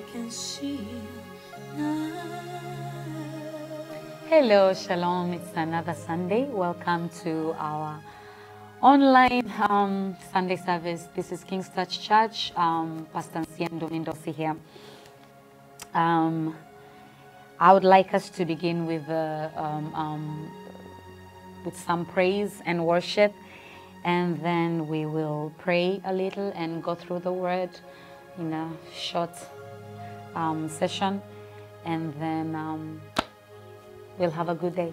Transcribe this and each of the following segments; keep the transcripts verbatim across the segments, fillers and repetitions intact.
I can see now. Hello, Shalom. It's another Sunday. Welcome to our online um, Sunday service. This is King's Touch Church. Um, Pastor Nsiandumi Ndossi here. Um, I would like us to begin with uh, um, um, with some praise and worship, and then we will pray a little and go through the word in a short um, session, and then um, we'll have a good day.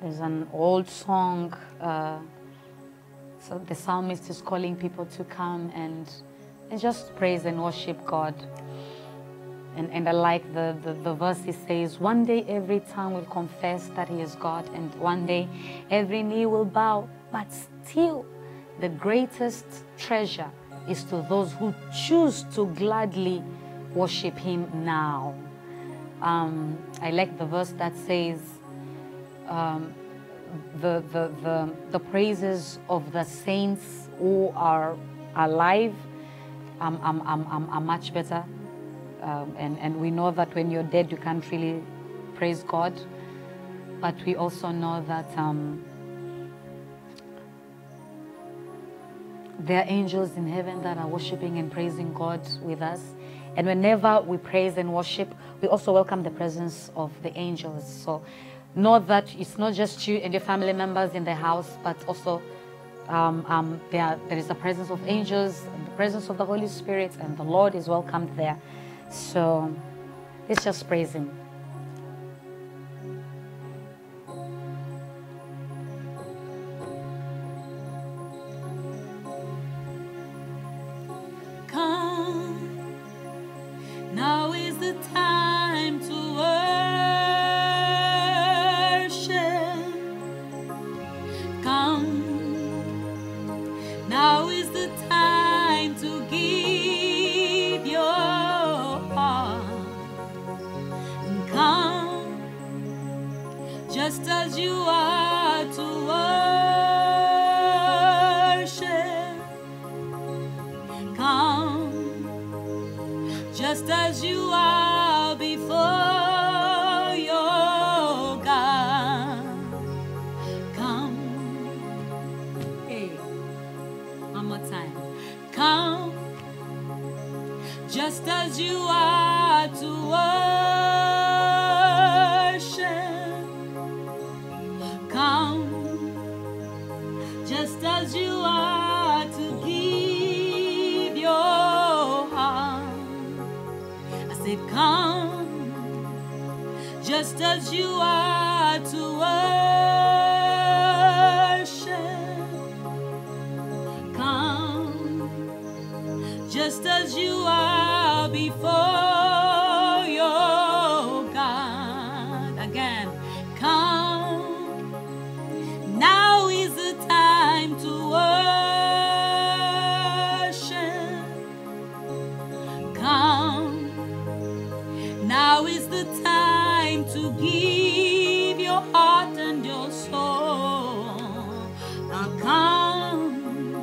There's an old song, uh, so the psalmist is calling people to come and, and just praise and worship God. And, and I like the, the, the verse. He says, one day every tongue will confess that he is God, and one day every knee will bow, but still the greatest treasure is to those who choose to gladly worship him now. Um, I like the verse that says, um, the, the, the, the praises of the saints who are alive um, um, um, um, are much better. Um, and, and we know that when you're dead, you can't really praise God. But we also know that um, there are angels in heaven that are worshiping and praising God with us. And whenever we praise and worship, we also welcome the presence of the angels. So know that it's not just you and your family members in the house, but also um, um, there, there is the presence of angels, and the presence of the Holy Spirit, and the Lord is welcomed there. So let's just praise him. Come, now is the time to worship. Come, now is the time to give. Just as you are to worship, come, just as you are before your God, come. Hey, one more time. Come, just as you are to worship. As you are to give your heart, I said come, just as you are to worship, come, just as you are before your God. Again, come, now is the time to worship. Come, now is the time to give your heart and your soul. Now come,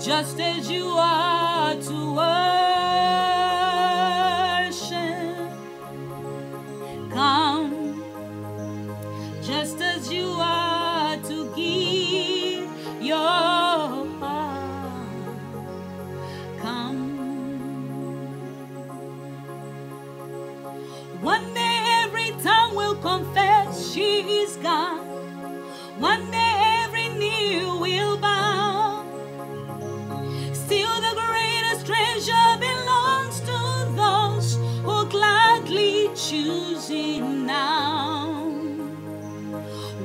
just as you are to worship. Come, just as you are to give your heart. Come, one day every tongue will confess she is God. One day every knee will bow. Still the greatest treasure belongs to those who gladly choose him now.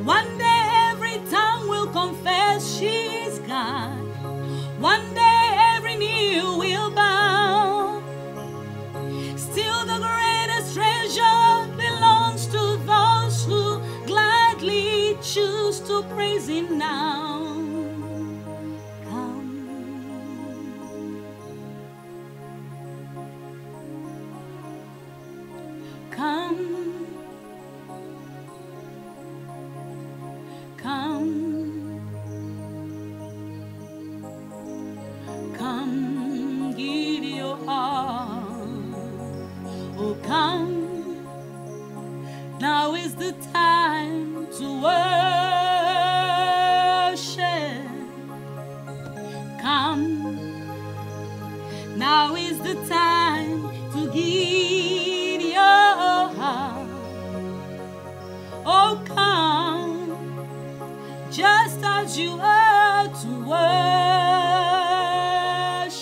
One day tongue will confess she is God. One day every knee will bow. Still the greatest treasure belongs to those who gladly choose to praise him now. Come, come. Come, come. come. Now is the time to worship. Come. Now is the time to give your heart. Oh, come. Just as you are to worship.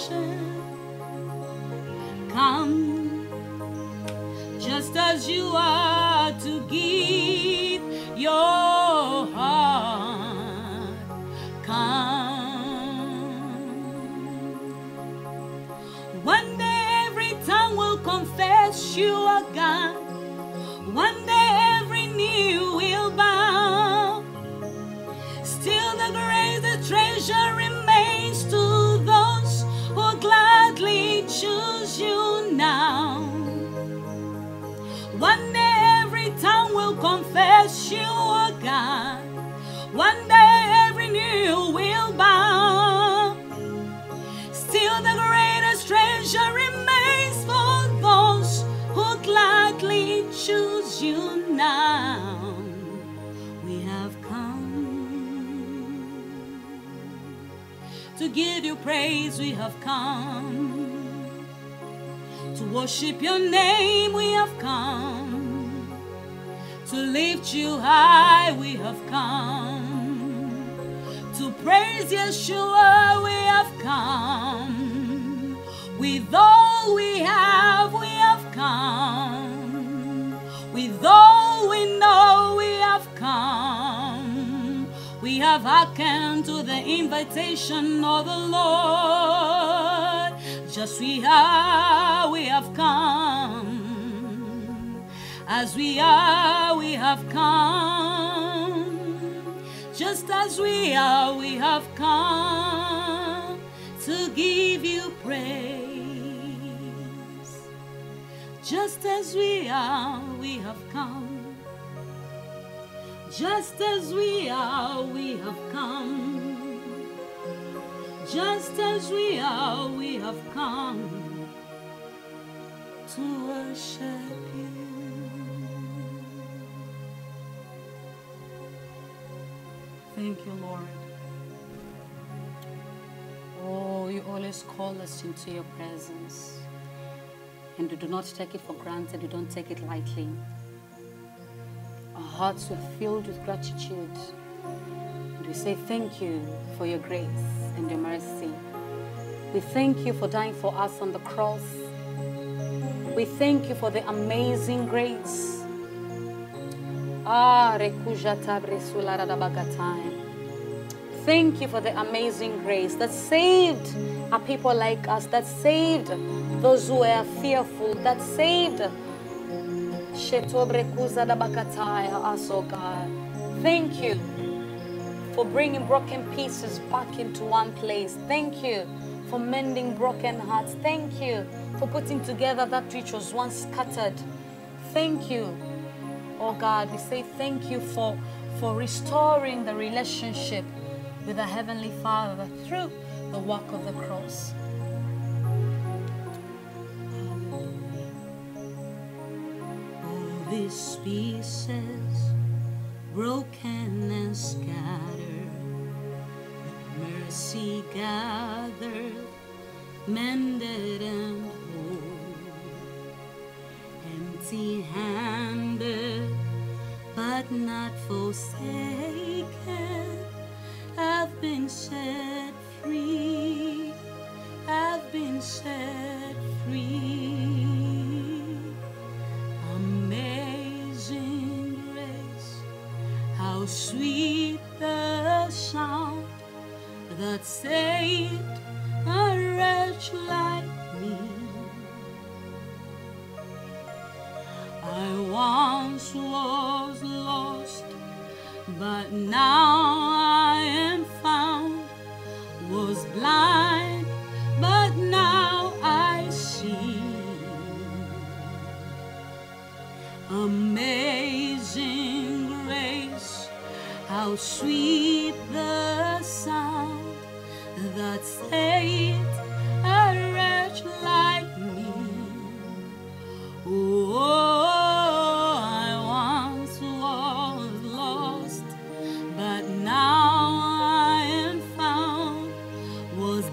Come. Just as you are to give your heart, come. One day every tongue will confess you are God. One day every knee will bow. Still the grace, the treasure remains to those who gladly choose you now. One day every tongue will confess you are God. One day every knee will bow. Still the greatest treasure remains for those who gladly choose you now. We have come to give you praise. We have come to worship your name. We have come to lift you high. We have come to praise Yeshua. We have come with all we have. We have come with all we know. We have come. We have hearkened to the invitation of the Lord. Just we are, we have come. As we are, we have come. Just as we are, we have come to give you praise. Just as we are, we have come. Just as we are, we have come. Just as we are, we have come to worship you. Thank you, Lord. Oh, you always call us into your presence. And we do not take it for granted. We don't take it lightly. Our hearts were filled with gratitude. And we say thank you for your grace and your mercy. We thank you for dying for us on the cross. We thank you for the amazing grace. Thank you for the amazing grace that saved our people like us, that saved those who were fearful, that saved us, oh God. Thank you for bringing broken pieces back into one place. Thank you for mending broken hearts. Thank you for putting together that which was once scattered. Thank you, oh God. We say thank you for, for restoring the relationship with our Heavenly Father through the work of the cross. All these pieces broken and scattered, mercy gathered, mended and whole. Empty-handed, but not forsaken, I've been set free. I've been set free. Amazing. How sweet the sound that saved a wretch like me. I once was lost, but now I am found. Was blind, but now I see. Amazing grace, how sweet the sound that saved a wretch like me. Oh,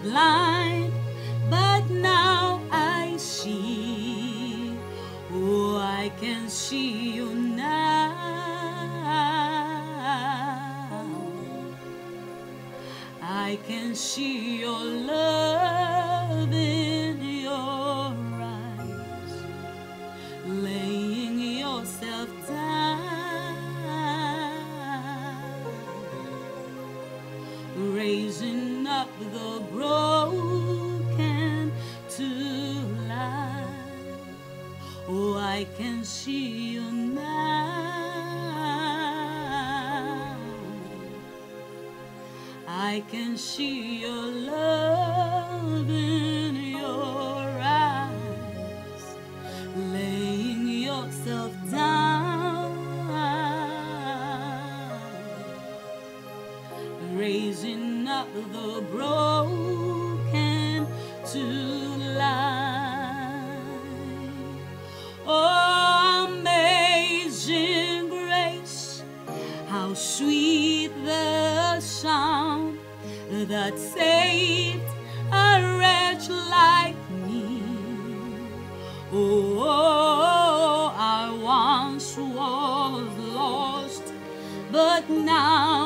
blind, but now I see. Oh, I can see you now. I can see your love in your eyes, laying yourself down, raising up the broken to life. Oh, I can see you now. I can see your love in your eyes, laying yourself down, raising up the broken to life. Oh, amazing grace, how sweet the sound that saved a wretch like me. Oh, I once was lost, but now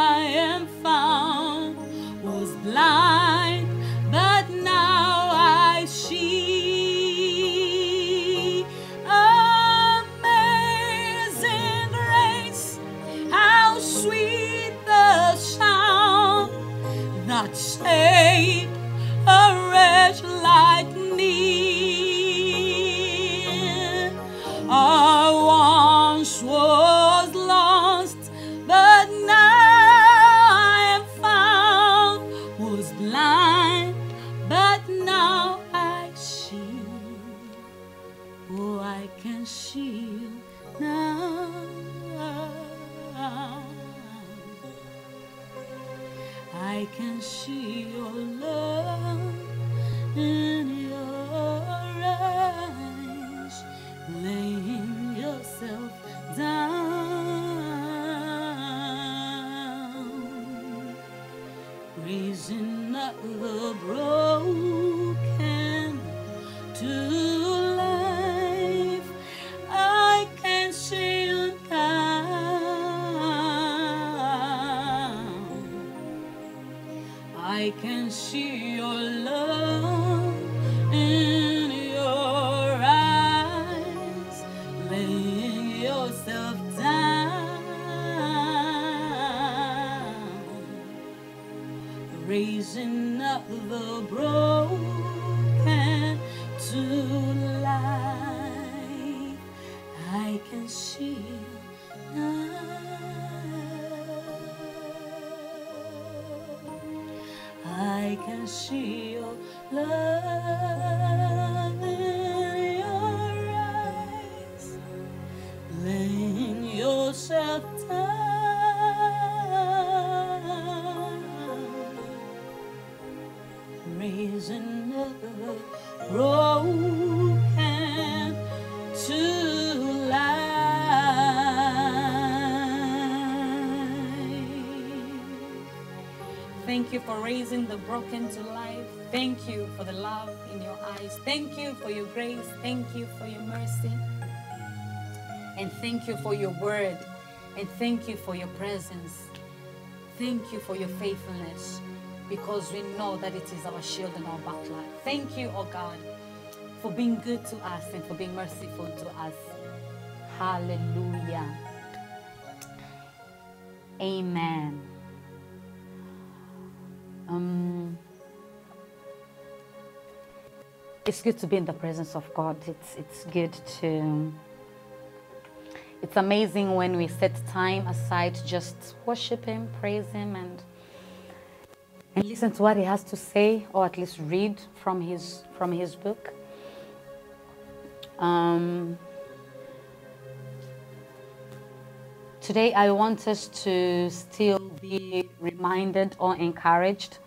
I am found. Was blind, but now I see. Amazing grace, how sweet the sound that saved a wretch like me. I once was lost, but now I am found. Was blind, but now I see. Oh, I can see you now. I can see your love in your eyes, laying yourself down, raising up the broken to life. I can see you now. I can see your love in your eyes, laying yourself down, raising up the broken to life. I can see you now. I can see your love in your eyes, laying yourself down, raising up the broken to life. Thank you for raising the broken to life. Thank you for the love in your eyes. Thank you for your grace. Thank you for your mercy. And thank you for your word. And thank you for your presence. Thank you for your faithfulness, because we know that it is our shield and our buckler. Thank you, oh God, for being good to us and for being merciful to us. Hallelujah. Amen. Um... It's good to be in the presence of God. It's, it's good to... It's amazing when we set time aside to just worship Him, praise Him, and, and listen to what He has to say, or at least read from His, from his book. Um, today I want us to still be reminded or encouraged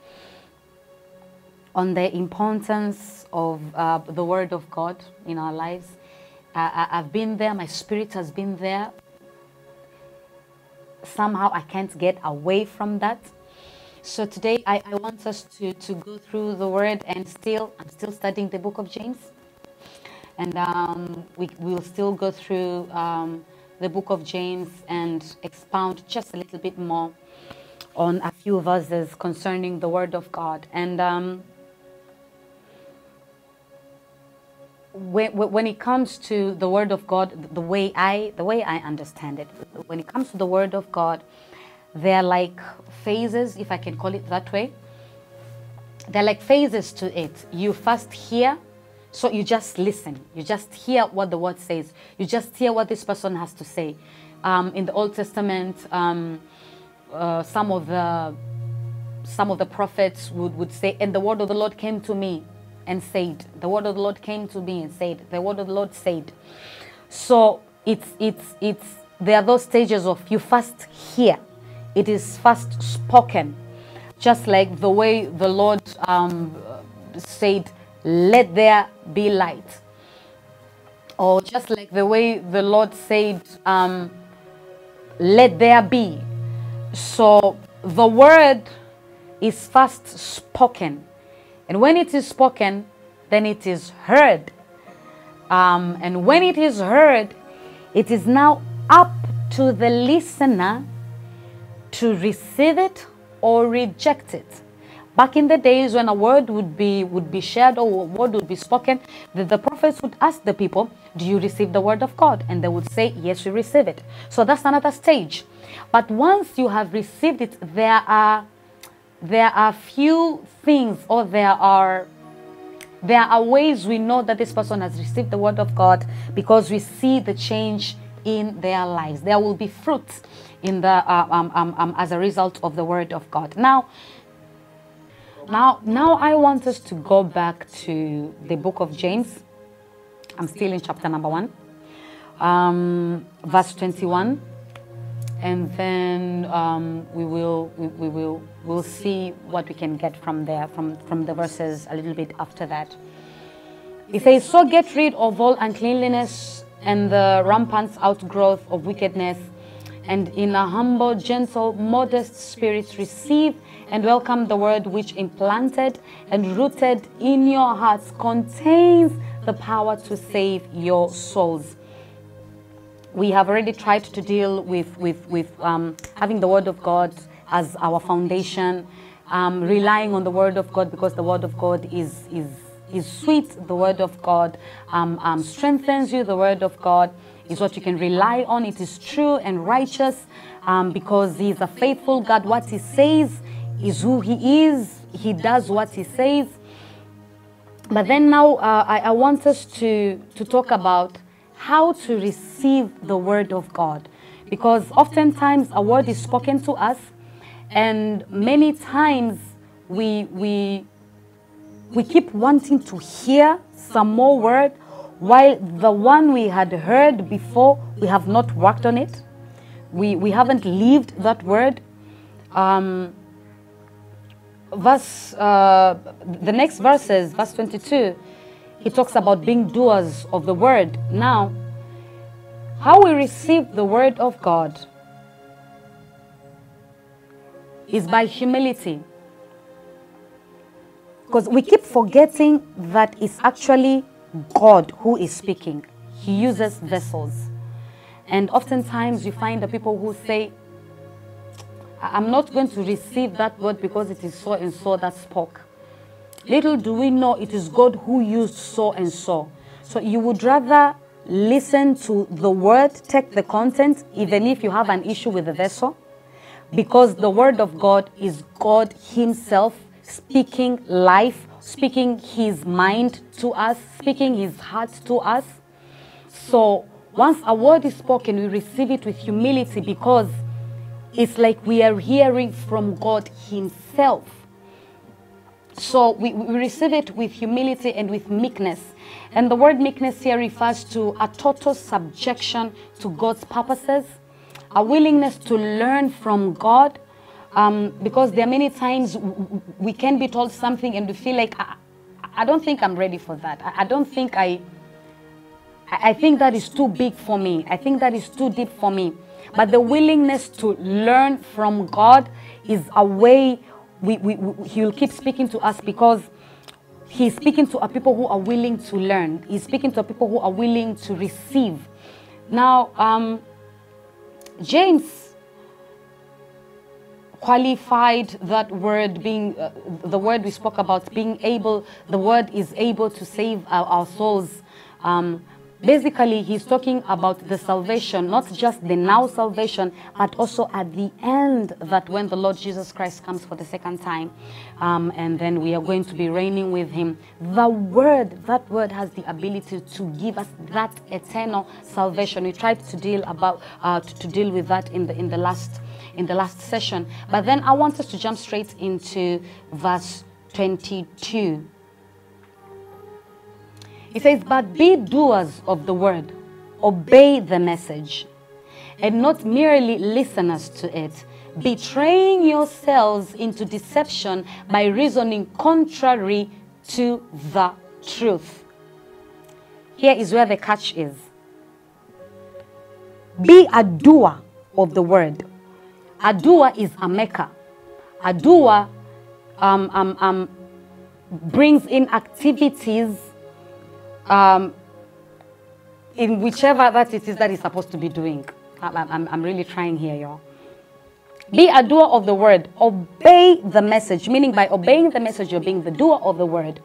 on the importance of uh, the Word of God in our lives. Uh, I, I've been there, my spirit has been there. Somehow I can't get away from that. So today I, I want us to, to go through the word, and still, I'm still studying the book of James. And um, we will still go through um, the book of James and expound just a little bit more on a few verses concerning the word of God. And um, when, when it comes to the word of God, the way I the way I understand it, when it comes to the word of God, they're like phases, if I can call it that way. They're like phases to it. You first hear. So you just listen. You just hear what the word says. You just hear what this person has to say. Um, in the Old Testament, um, uh, some of the some of the prophets would, would say, "And the word of the Lord came to me and said." The word of the Lord came to me and said. The word of the Lord said. So it's it's it's there are those stages of you first hear. It is first spoken, just like the way the Lord um, said, "Let there be light," or just like the way the Lord said, um, "Let there be." So the word is first spoken, and when it is spoken, then it is heard. Um, and when it is heard, it is now up to the listener to receive it or reject it. Back in the days when a word would be would be shared or a word would be spoken, the, the prophets would ask the people, "Do you receive the word of God?" And they would say, "Yes, we receive it." So that's another stage. But once you have received it, there are there are few things, or there are there are ways we know that this person has received the word of God, because we see the change in their lives. There will be fruit in the uh, um, um, um, as a result of the word of God. Now. Now, now I want us to go back to the book of James. I'm still in chapter number one, um, verse twenty-one, and then um, we will we, we will we'll see what we can get from there, from from the verses a little bit after that. It says, "So get rid of all uncleanliness and the rampant outgrowth of wickedness, and in a humble, gentle, modest spirit receive and welcome the word which, implanted and rooted in your hearts, contains the power to save your souls." We have already tried to deal with, with, with um, having the word of God as our foundation, um, relying on the word of God, because the word of God is, is, is sweet. The word of God um, um, strengthens you. The word of God is what you can rely on. It is true and righteous, um, because He is a faithful God. What He says is who He is. He does what He says. But then now uh, I, I want us to, to talk about how to receive the word of God, because oftentimes a word is spoken to us, and many times we, we, we keep wanting to hear some more word, while the one we had heard before, we have not worked on it. We, we haven't lived that word. Um, Verse, uh, the next verses, verse twenty-two, he talks about being doers of the word. Now, how we receive the word of God is by humility, because we keep forgetting that it's actually God who is speaking. He uses vessels. And oftentimes you find the people who say, "I'm not going to receive that word because it is so and so that spoke." Little do we know, it is God who used so and so. So you would rather listen to the word, take the content, even if you have an issue with the vessel, because the word of God is God Himself speaking life, speaking His mind to us, speaking His heart to us. So once a word is spoken, we receive it with humility, because it's like we are hearing from God Himself. So we, we receive it with humility and with meekness. And the word meekness here refers to a total subjection to God's purposes, a willingness to learn from God, um, because there are many times we can be told something and we feel like, I, I don't think I'm ready for that. I, I don't think I, I think that is too big for me. I think that is too deep for me. But the willingness to learn from God is a way we, we, we, he will keep speaking to us because he's speaking to a people who are willing to learn. He's speaking to a people who are willing to receive. Now, um, James qualified that word being, uh, the word we spoke about, being able, the word is able to save our, our souls. Um, Basically, he's talking about the salvation, not just the now salvation, but also at the end, that when the Lord Jesus Christ comes for the second time, um, and then we are going to be reigning with him. The word, that word has the ability to give us that eternal salvation. We tried to deal about uh, to, to deal with that in the in the last in the last session, but then I want us to jump straight into verse twenty-two. It says, but be doers of the word, obey the message, and not merely listeners to it, betraying yourselves into deception by reasoning contrary to the truth. Here is where the catch is. Be a doer of the word. A doer is a maker. A doer um, um, um, brings in activities Um, in whichever that it is that he's supposed to be doing. I'm, I'm, I'm really trying here, y'all. Be a doer of the word. Obey the message. Meaning by obeying the message, you're being the doer of the word.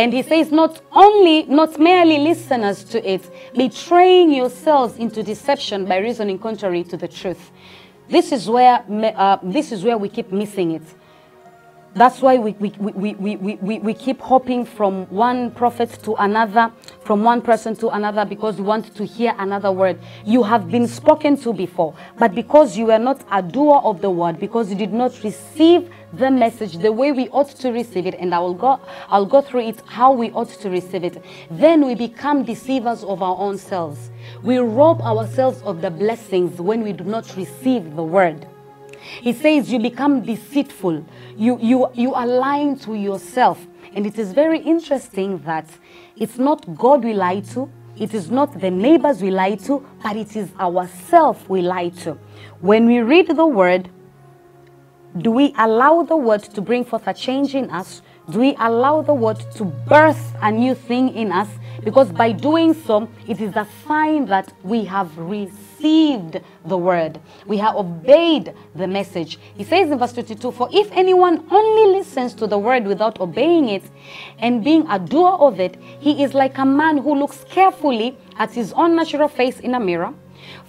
And he says, not only, not merely listeners to it, betraying yourselves into deception by reasoning contrary to the truth. This is where, uh, this is where we keep missing it. That's why we, we, we, we, we, we keep hopping from one prophet to another, from one person to another, because we want to hear another word. You have been spoken to before, but because you were not a doer of the word, because you did not receive the message the way we ought to receive it, and I will go, I'll go through it how we ought to receive it, then we become deceivers of our own selves. We rob ourselves of the blessings when we do not receive the word. He says you become deceitful. You, you, you are lying to yourself. And it is very interesting that it's not God we lie to. It is not the neighbors we lie to, but it is ourselves we lie to. When we read the word, do we allow the word to bring forth a change in us? Do we allow the word to birth a new thing in us? Because by doing so, it is a sign that we have received the word. We have obeyed the message. He says in verse twenty-two, for if anyone only listens to the word without obeying it and being a doer of it, he is like a man who looks carefully at his own natural face in a mirror.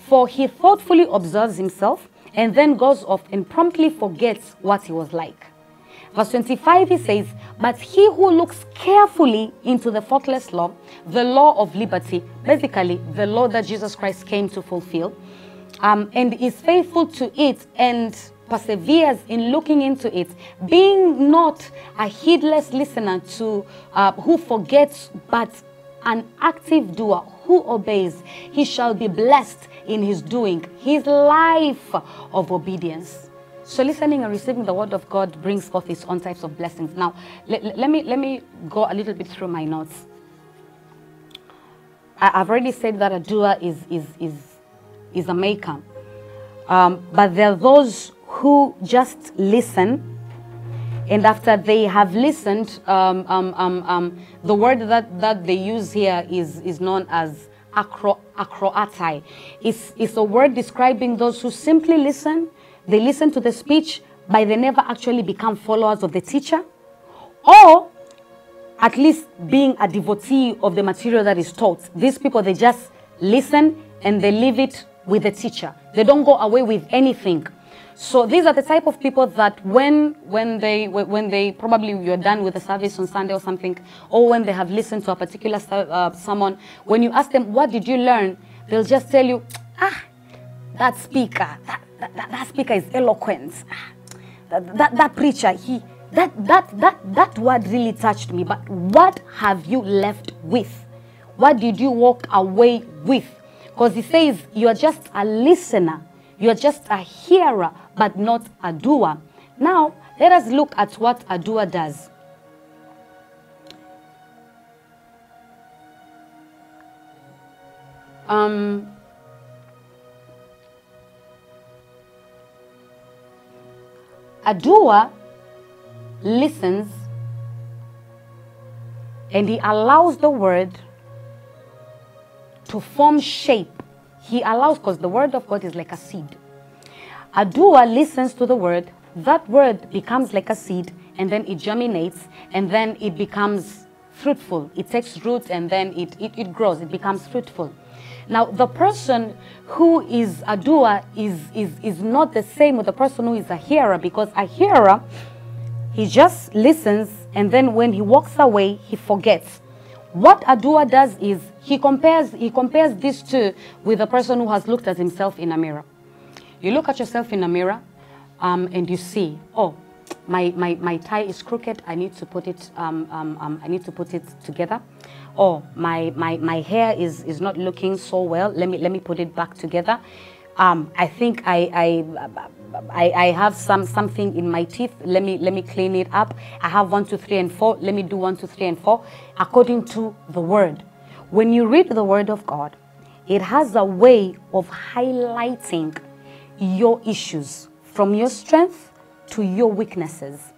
For he thoughtfully observes himself and then goes off and promptly forgets what he was like. Verse twenty-five, he says, but he who looks carefully into the faultless law, the law of liberty, basically the law that Jesus Christ came to fulfill, um, and is faithful to it and perseveres in looking into it, being not a heedless listener to uh, who forgets, but an active doer who obeys, he shall be blessed in his doing, his life of obedience. So listening and receiving the word of God brings forth its own types of blessings. Now, let, let, me, let me go a little bit through my notes. I, I've already said that a doer is, is, is, is a maker. Um, but there are those who just listen. And after they have listened, um, um, um, um, the word that, that they use here is, is known as acro, acroatai. It's, it's a word describing those who simply listen. They listen to the speech, but they never actually become followers of the teacher, or at least being a devotee of the material that is taught. These people, they just listen and they leave it with the teacher. They don't go away with anything. So these are the type of people that when when they when they probably you're done with the service on Sunday or something, or when they have listened to a particular uh, sermon, when you ask them, what did you learn? They'll just tell you, ah, that speaker, that That, that, that speaker is eloquent. That, that, that preacher, he, that, that, that, that word really touched me. But what have you left with? What did you walk away with? Because he says you are just a listener. You are just a hearer, but not a doer. Now, let us look at what a doer does. Um... A doer listens and he allows the word to form shape. He allows, because the word of God is like a seed. A doer listens to the word, that word becomes like a seed, and then it germinates, and then it becomes fruitful. It takes roots, and then it, it, it grows, it becomes fruitful. Now, the person who is a doer is, is, is not the same with the person who is a hearer, because a hearer, he just listens, and then when he walks away, he forgets. What a doer does is he compares, he compares these two with a person who has looked at himself in a mirror. You look at yourself in a mirror um, and you see, oh, my, my, my tie is crooked. I need to put it, um, um, um, I need to put it together. Oh, my, my, my hair is, is not looking so well. Let me, let me put it back together. Um, I think I, I, I, I have some, something in my teeth. Let me, let me clean it up. I have one, two, three, and four. Let me do one, two, three, and four, according to the word. When you read the word of God, it has a way of highlighting your issues, from your strength to your weaknesses.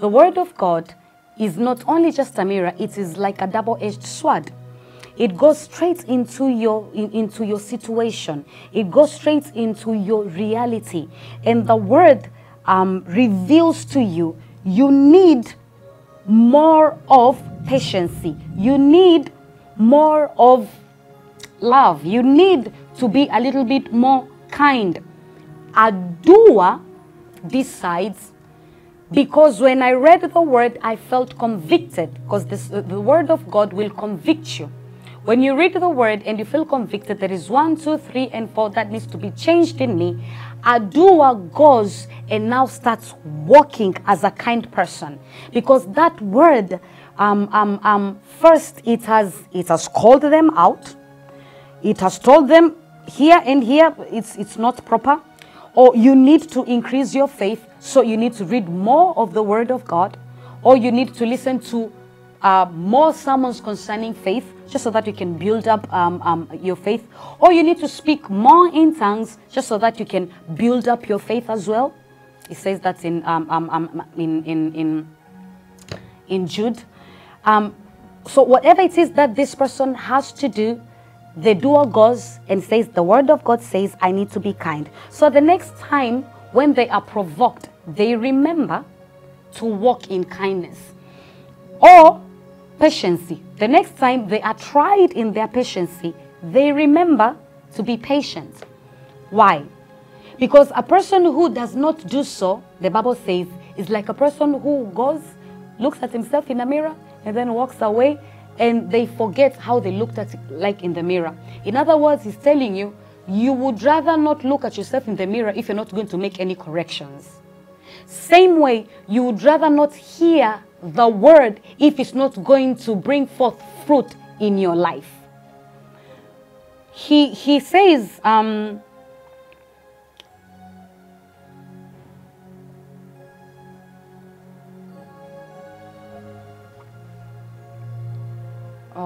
The word of God is not only just a mirror, it is like a double-edged sword. It goes straight into your, in, into your situation. It goes straight into your reality. And the word um, reveals to you, you need more of patience. You need more of love. You need to be a little bit more kind. A doer decides, because when I read the word, I felt convicted, because this, the word of God will convict you. When you read the word and you feel convicted, there is one, two, three, and four that needs to be changed in me. A doer goes and now starts walking as a kind person, because that word, um, um, um, first it has, it has called them out. It has told them here and here, it's, it's not proper. Or you need to increase your faith, so you need to read more of the word of God, or you need to listen to uh, more sermons concerning faith, just so that you can build up um, um, your faith, or you need to speak more in tongues, just so that you can build up your faith as well. It says that in um, um, um, in, in in in Jude. Um, so whatever it is that this person has to do, the doer goes and says, the word of God says, I need to be kind. So the next time when they are provoked, they remember to walk in kindness. Or patience. The next time they are tried in their patience, they remember to be patient. Why? Because a person who does not do so, the Bible says, is like a person who goes, looks at himself in a mirror, and then walks away, and they forget how they looked at it, like in the mirror. In other words, he's telling you, you would rather not look at yourself in the mirror if you're not going to make any corrections. Same way, you would rather not hear the word if it's not going to bring forth fruit in your life. He, he says, um, Uh,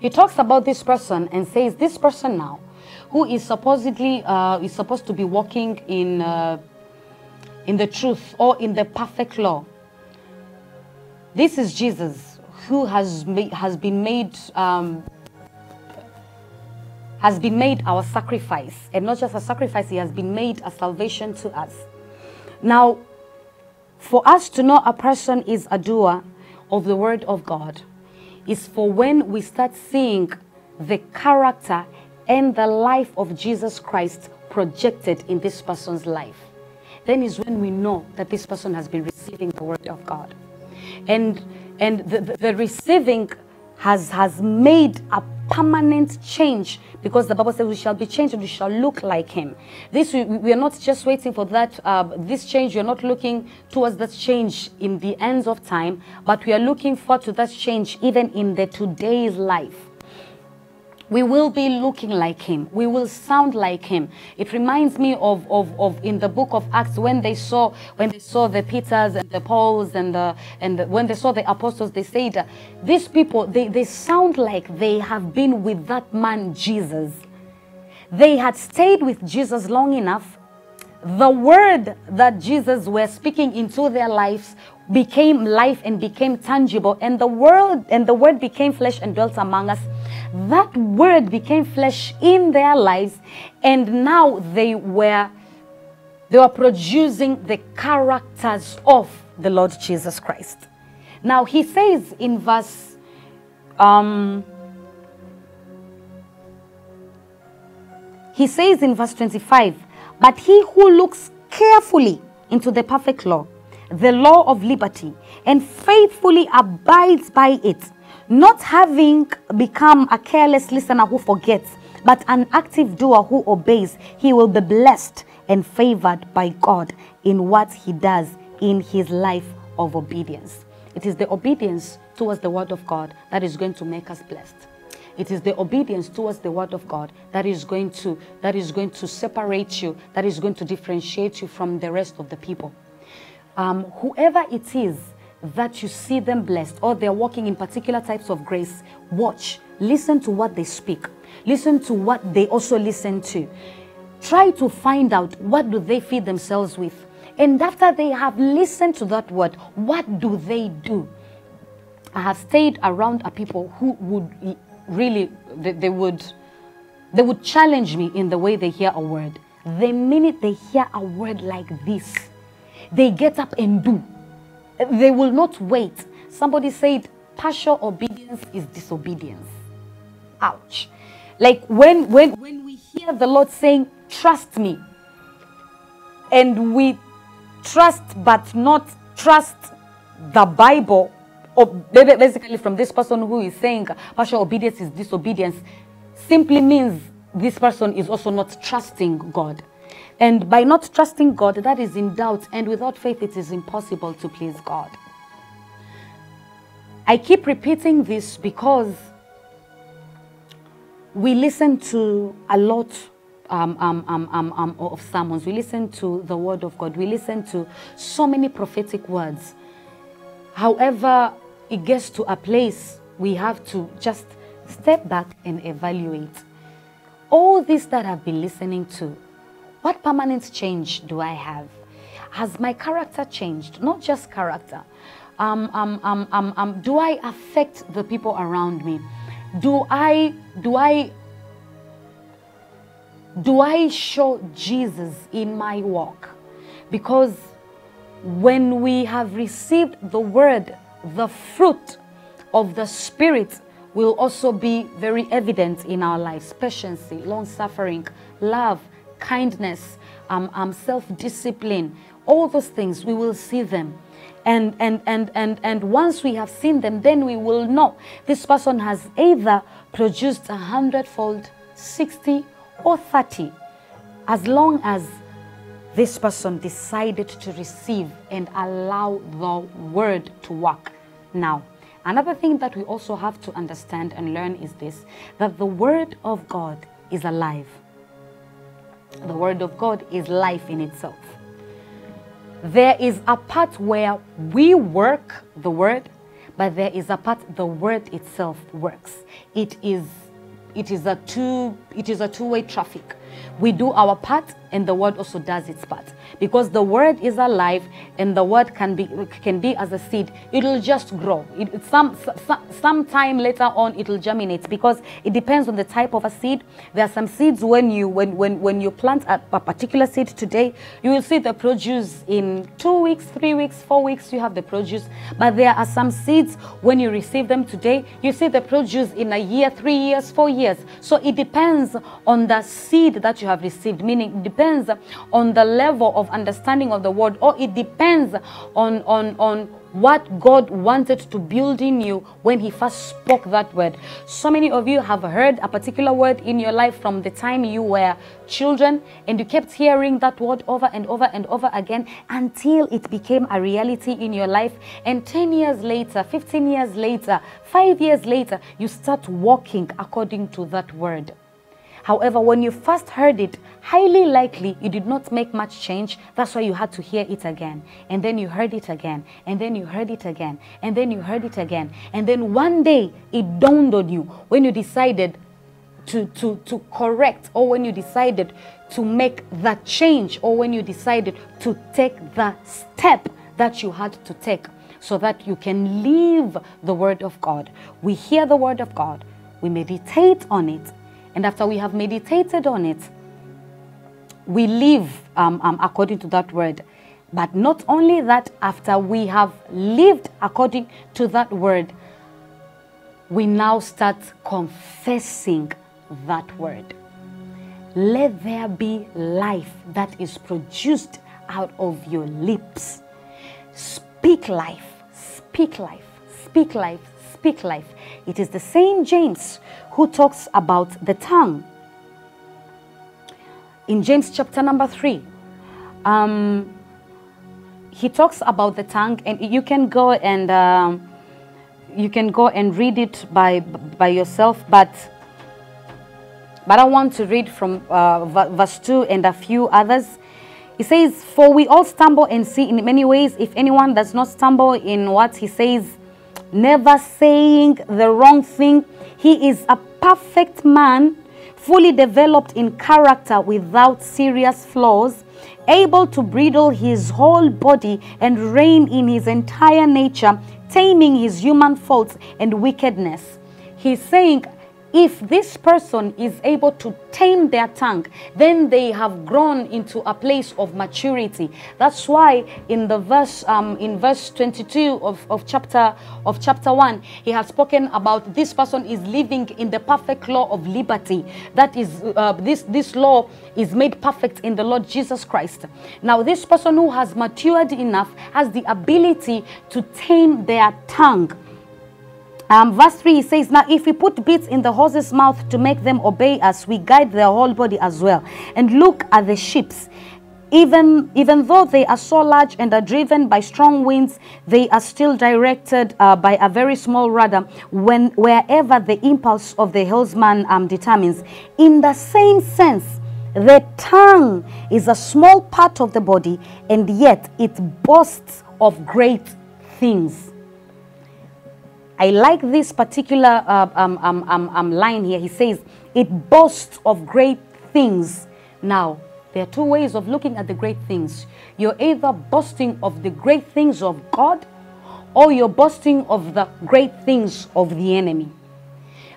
he talks about this person and says, this person now, who is supposedly uh, is supposed to be walking in uh, in the truth, or in the perfect law. This is Jesus, who has made, has been made um, has been made our sacrifice. And not just a sacrifice, he has been made a salvation to us. Now, for us to know a person is a doer of the word of God is for when we start seeing the character and the life of Jesus Christ projected in this person's life. Then is when we know that this person has been receiving the word of God. And, and the, the, the receiving has, has made a permanent change, because the Bible says we shall be changed and we shall look like him. This, we, we are not just waiting for that, uh, this change. We are not looking towards that change in the ends of time, but we are looking forward to that change even in the today's life. We will be looking like him. We will sound like him. It reminds me of, of, of in the book of Acts, when they saw, when they saw the Peters and the Pauls and the, and the, when they saw the apostles, they said, uh, these people, they, they sound like they have been with that man Jesus. They had stayed with Jesus long enough. The word that Jesus was speaking into their lives became life and became tangible, and the world and the word became flesh and dwelt among us. That word became flesh in their lives, and now they were they were producing the characters of the Lord Jesus Christ. Now he says in verse um he says in verse twenty-five, but he who looks carefully into the perfect law, the law of liberty, and faithfully abides by it, not having become a careless listener who forgets, but an active doer who obeys, he will be blessed and favored by God in what he does in his life of obedience. It is the obedience towards the word of God that is going to make us blessed. It is the obedience towards the word of God that is going to, that is going to separate you, that is going to differentiate you from the rest of the people. Um, whoever it is that you see them blessed, or they're walking in particular types of grace, watch, listen to what they speak, listen to what they also listen to. Try to find out, what do they feed themselves with? And after they have listened to that word, what do they do? I have stayed around a people who would... really, they, they would they would challenge me in the way they hear a word. The minute they hear a word like this, they get up and do. They will not wait. Somebody said, partial obedience is disobedience. Ouch. Like when, when, when we hear the Lord saying, trust me, and we trust but not trust the Bible, or basically from this person who is saying partial obedience is disobedience, simply means this person is also not trusting God. And by not trusting God, that is in doubt, and without faith it is impossible to please God. I keep repeating this because we listen to a lot um, um, um, um, um, of sermons. We listen to the word of God. We listen to so many prophetic words. However, it gets to a place we have to just step back and evaluate. All this that I've been listening to, what permanent change do I have? Has my character changed? Not just character. Um, um, um, um, um, do I affect the people around me? Do I, do I, do I show Jesus in my walk? Because when we have received the word, the fruit of the Spirit will also be very evident in our lives. Patience, long-suffering, love, kindness, um, um, self-discipline, all those things, we will see them. And, and, and, and, and once we have seen them, then we will know this person has either produced a hundredfold, sixty, or thirty, as long as this person decided to receive and allow the word to work. Now, another thing that we also have to understand and learn is this, that the word of God is alive. The word of God is life in itself. There is a part where we work the word, but there is a part the word itself works. It is, it is a two, it is a two-way traffic. We do our part and the word also does its part, because the word is alive and the word can be can be as a seed. It'll just grow. It, some, some sometime later on it'll germinate, because it depends on the type of a seed. There are some seeds when you when when when you plant a, a particular seed today, you will see the produce in two weeks, three weeks, four weeks. You have the produce, but there are some seeds when you receive them today, you see the produce in a year, three years, four years. So it depends on the seed that you have received, meaning it depends on the level of understanding of the word, or it depends on on on what God wanted to build in you when he first spoke that word. So many of you have heard a particular word in your life from the time you were children, and you kept hearing that word over and over and over again until it became a reality in your life. And ten years later, fifteen years later, five years later, you start walking according to that word. However, when you first heard it, highly likely you did not make much change. That's why you had to hear it again. And then you heard it again. And then you heard it again. And then you heard it again. And then one day it dawned on you when you decided, to, to, to correct, or when you decided to make that change, or when you decided to take the step that you had to take so that you can live the Word of God. We hear the Word of God, we meditate on it, and after we have meditated on it, we live um, um, according to that Word. But not only that, after we have lived according to that Word, we now start confessing that Word. Let there be life that is produced out of your lips. Speak life, speak life, speak life, speak life. It is the same James who talks about the tongue. In James chapter number three, um, he talks about the tongue, and you can go and... Uh, You can go and read it by by yourself, but but I want to read from uh, verse two and a few others. He says, "For we all stumble and see in many ways. If anyone does not stumble in what he says, never saying the wrong thing, he is a perfect man, fully developed in character, without serious flaws, able to bridle his whole body and rein in his entire nature, taming his human faults and wickedness." He's saying, if this person is able to tame their tongue, then they have grown into a place of maturity. That's why in the verse, um, in verse twenty-two of, of chapter of chapter one, he has spoken about this person is living in the perfect law of liberty. That is, uh, this this law is made perfect in the Lord Jesus Christ. Now, this person who has matured enough has the ability to tame their tongue. Um, verse three says, "Now if we put bits in the horse's mouth to make them obey us, we guide their whole body as well. And look at the sheep. Even, even though they are so large and are driven by strong winds, they are still directed uh, by a very small rudder when, wherever the impulse of the helmsman um, determines. In the same sense, the tongue is a small part of the body, and yet it boasts of great things." I like this particular uh, um, um, um, um, line here. He says, it boasts of great things. Now, there are two ways of looking at the great things. You're either boasting of the great things of God, or you're boasting of the great things of the enemy.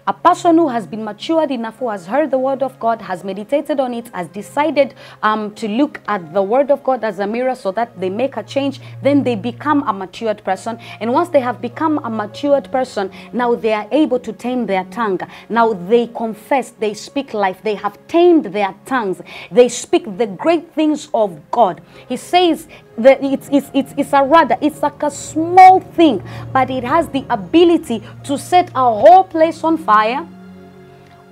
A person who has been matured enough, who has heard the Word of God, has meditated on it, has decided um, to look at the Word of God as a mirror so that they make a change, then they become a matured person. And once they have become a matured person, now they are able to tame their tongue. Now they confess, they speak life, they have tamed their tongues. They speak the great things of God. He says that it's, it's, it's, it's a rudder, it's like a small thing, but it has the ability to set a whole place on fire. Fire,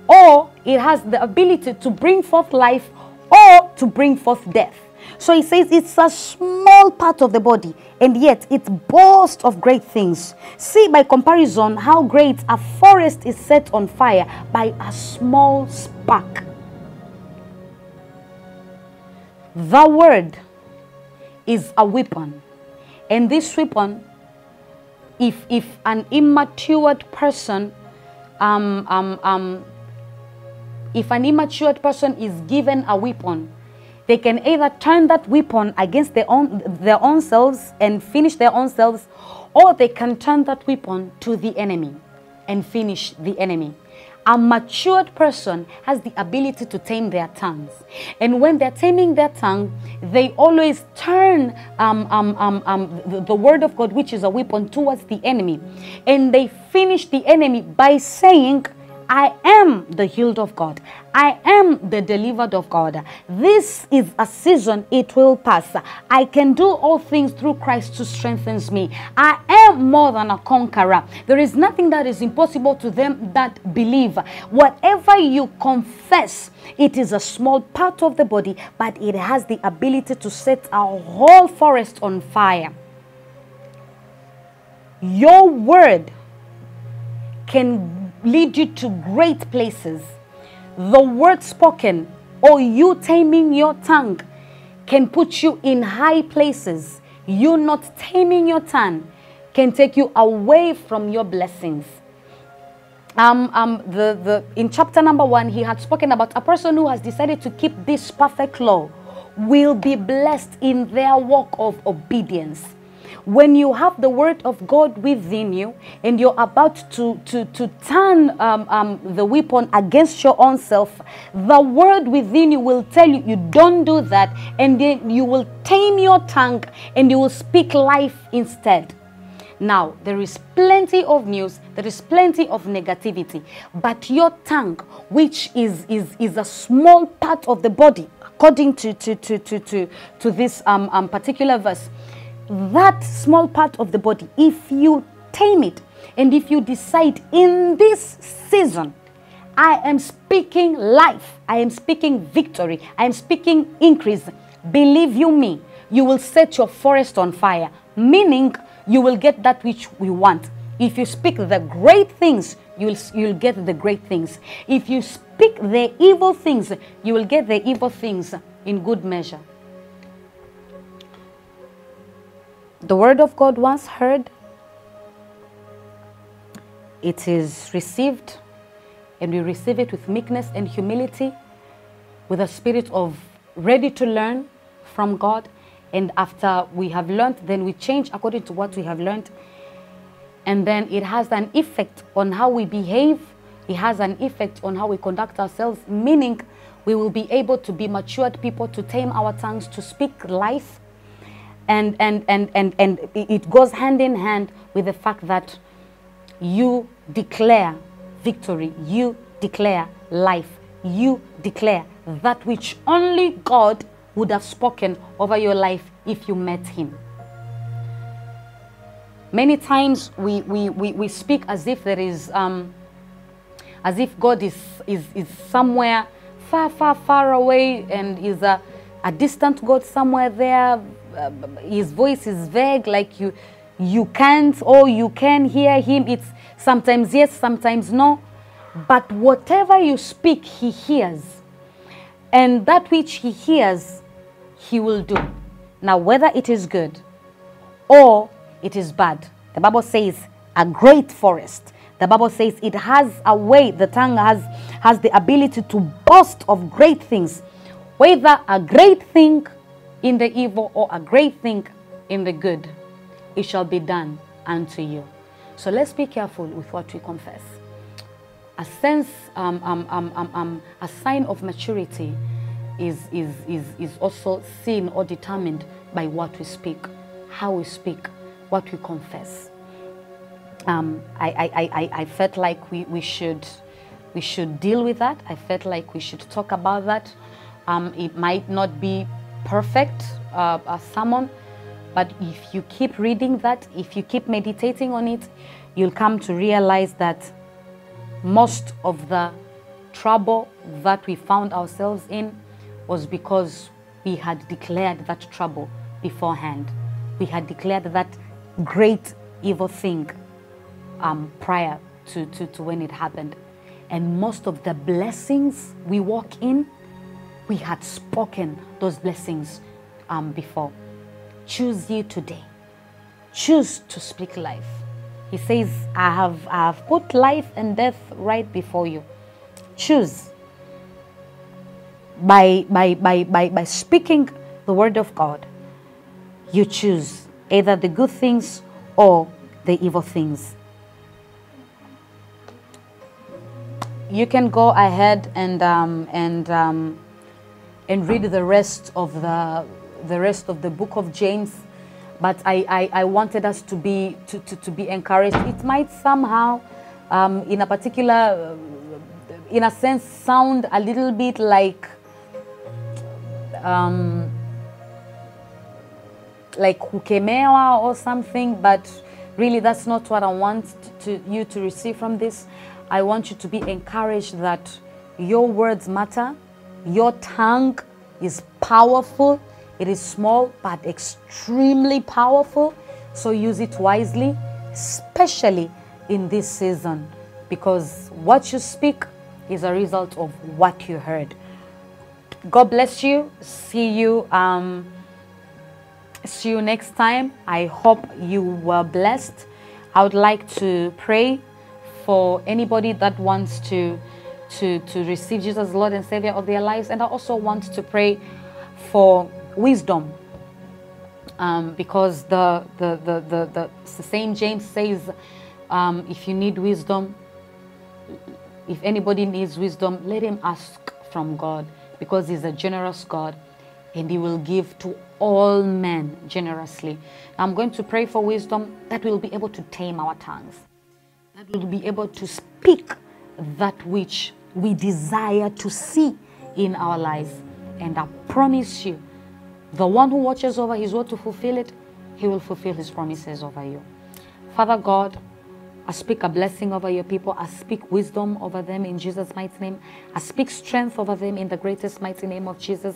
or it has the ability to bring forth life, or to bring forth death. So he says it's a small part of the body, and yet it boasts of great things. See by comparison how great a forest is set on fire by a small spark. The Word is a weapon, and this weapon, if if an immature person Um, um, um, if an immature person is given a weapon, they can either turn that weapon against their own, their own selves and finish their own selves, or they can turn that weapon to the enemy and finish the enemy. A matured person has the ability to tame their tongues. And when they're taming their tongue, they always turn um, um, um, um, the, the Word of God, which is a weapon, towards the enemy. And they finish the enemy by saying, "I am the healed of God. I am the delivered of God. This is a season, it will pass. I can do all things through Christ who strengthens me. I am more than a conqueror. There is nothing that is impossible to them that believe." Whatever you confess, it is a small part of the body, but it has the ability to set our whole forest on fire. Your word can lead you to great places. The word spoken, or you taming your tongue, can put you in high places. You not taming your tongue can take you away from your blessings. Um, um, the, the, in chapter number one, he had spoken about a person who has decided to keep this perfect law will be blessed in their walk of obedience. When you have the word of God within you and you're about to, to, to turn um, um, the weapon against your own self, the word within you will tell you, you don't do that, and then you will tame your tongue and you will speak life instead. Now, there is plenty of news, there is plenty of negativity, but your tongue, which is, is, is a small part of the body, according to, to, to, to, to, to this um, um, particular verse, that small part of the body, if you tame it, and if you decide in this season, I am speaking life, I am speaking victory, I am speaking increase, believe you me, you will set your forest on fire, meaning you will get that which we want. If you speak the great things, you'll, you'll get the great things. If you speak the evil things, you will get the evil things in good measure. The word of God once heard, it is received, and we receive it with meekness and humility, with a spirit of ready to learn from God. And after we have learned, then we change according to what we have learned. And then it has an effect on how we behave. It has an effect on how we conduct ourselves, meaning we will be able to be matured people, to tame our tongues, to speak life. And, and, and, and, and it goes hand in hand with the fact that you declare victory, you declare life, you declare that which only God would have spoken over your life if you met him. Many times we, we, we, we speak as if there is, um, as if God is, is, is somewhere far, far, far away and is a, a distant God somewhere there. Uh, his voice is vague, like you, you can't or you can hear him. It's sometimes yes, sometimes no. But whatever you speak, he hears. And that which he hears, he will do. Now, whether it is good or it is bad, the Bible says a great forest. The Bible says it has a way, the tongue has, has the ability to boast of great things, whether a great thing in the evil or a great thing in the good, it shall be done unto you. So let's be careful with what we confess. A sense, um, um, um, um, um, a sign of maturity is, is, is, is also seen or determined by what we speak, how we speak, what we confess. Um, I, I, I, I felt like we, we, should, we should deal with that. I felt like we should talk about that. Um, it might not be perfect, uh, a sermon, but if you keep reading that, if you keep meditating on it, you'll come to realize that most of the trouble that we found ourselves in was because we had declared that trouble beforehand. We had declared that great evil thing um, prior to, to, to when it happened. And most of the blessings we walk in, we had spoken those blessings um, before. Choose ye today. Choose to speak life. He says, I have, I have put life and death right before you. Choose by, by, by, by, by speaking the word of God. You choose either the good things or the evil things. You can go ahead and um, and um, and read the rest of the the rest of the book of James. But I, I, I wanted us to be, to, to, to be encouraged. It might somehow, um, in a particular, in a sense, sound a little bit like, um, like hukemewa or something, but really that's not what I want to, to, you to receive from this. I want you to be encouraged that your words matter, your tongue is powerful. It is small but extremely powerful, so use it wisely, especially in this season, because what you speak is a result of what you heard. God bless you. See you, um, see you next time. I hope you were blessed. I would like to pray for anybody that wants to, to, to receive Jesus as Lord and Savior of their lives. And I also want to pray for wisdom, um, because the, the, the, the, the Saint James says, um, if you need wisdom, if anybody needs wisdom, let him ask from God, because he's a generous God and he will give to all men generously. I'm going to pray for wisdom that will be able to tame our tongues, that will be able to speak that which we desire to see in our lives. And I promise you, the one who watches over his word to fulfill it, he will fulfill his promises over you. Father God, I speak a blessing over your people. I speak wisdom over them in Jesus' mighty name. I speak strength over them in the greatest mighty name of Jesus.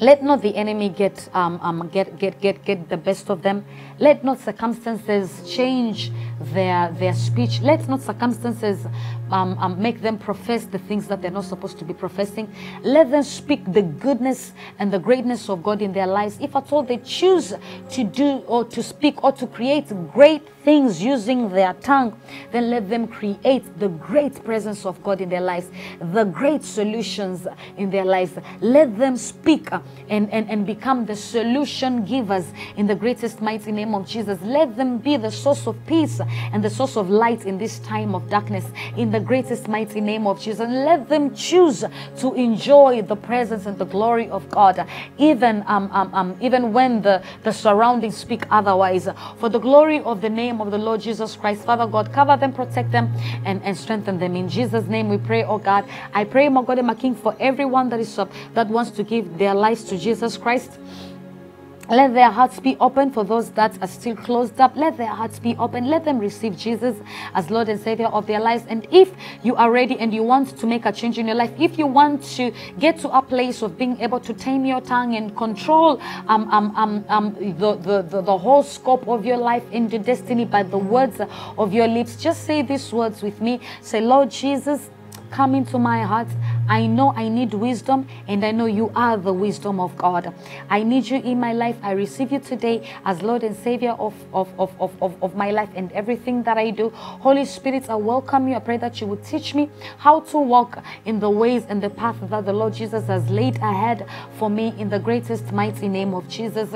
Let not the enemy get, um, um, get, get, get, get the best of them. Let not circumstances change their, their speech. Let not circumstances um, um, make them profess the things that they're not supposed to be professing. Let them speak the goodness and the greatness of God in their lives. If at all they choose to do or to speak or to create great things using their tongue, then let them create the great presence of God in their lives, the great solutions in their lives. Let them speak and, and, and become the solution givers in the greatest mighty name of Jesus. Let them be the source of peace and the source of light in this time of darkness in the greatest mighty name of Jesus. And let them choose to enjoy the presence and the glory of God, even, um, um, um, even when the, the surroundings speak otherwise, for the glory of the name of the Lord Jesus Christ. Father God, cover them, protect them, and, and strengthen them. In Jesus' name we pray, oh God. I pray, my God and my King, for everyone that is up, that wants to give their lives to Jesus Christ. Let their hearts be open. For those that are still closed up, let their hearts be open. Let them receive Jesus as Lord and Savior of their lives. And if you are ready and you want to make a change in your life, if you want to get to a place of being able to tame your tongue and control um, um, um, um, the, the, the, the whole scope of your life and your destiny by the words of your lips, just say these words with me. Say, Lord Jesus, come into my heart. I know I need wisdom, and I know you are the wisdom of God. I need you in my life. I receive you today as Lord and Savior of, of, of, of, of my life and everything that I do. Holy Spirit, I welcome you. I pray that you would teach me how to walk in the ways and the path that the Lord Jesus has laid ahead for me in the greatest mighty name of Jesus.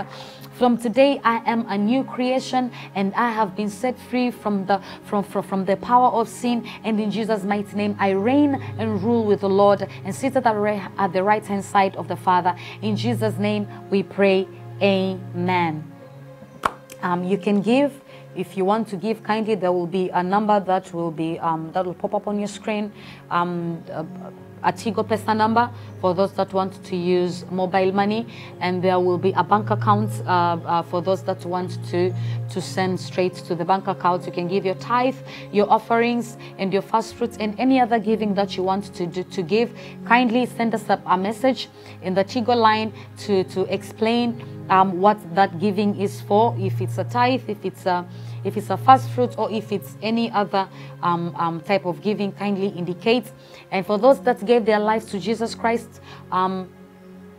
From today, I am a new creation, and I have been set free from the, from, from, from the power of sin. And in Jesus' mighty name, I reign and rule with the Lord, and sit at the right hand side of the Father. In Jesus' name we pray, amen. Um, you can give. If you want to give kindly, there will be a number that will be um, that will pop up on your screen, um, a Tigo Pesa number for those that want to use mobile money, and there will be a bank account uh, uh, for those that want to to send straight to the bank account. You can give your tithe, your offerings, and your first fruits, and any other giving that you want to do, to give. Kindly send us a, a message in the Tigo line to to explain um, what that giving is for. If it's a tithe, if it's a if it's a first fruit, or if it's any other um, um, type of giving, kindly indicate. And for those that gave their lives to Jesus Christ, um,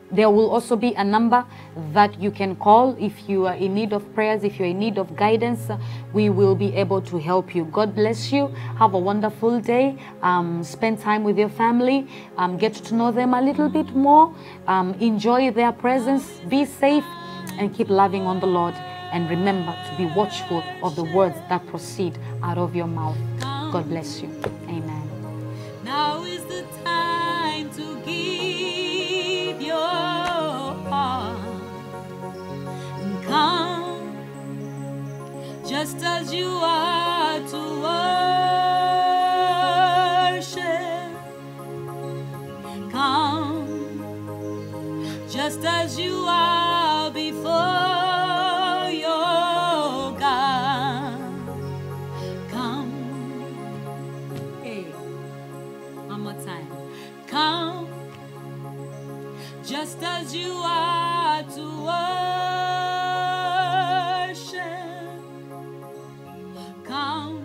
there will also be a number that you can call if you are in need of prayers, if you're in need of guidance. We will be able to help you. God bless you. Have a wonderful day. Um, spend time with your family. Um, get to know them a little bit more. Um, enjoy their presence. Be safe and keep loving on the Lord. And remember to be watchful of the words that proceed out of your mouth. God bless you. Amen. Now is the time to give your heart. Come, just as you are, to worship. Come, just as you are before. Just as you are, to worship. Come,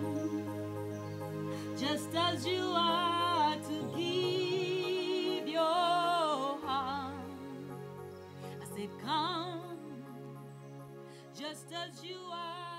just as you are, to give your heart. I said, come, just as you are.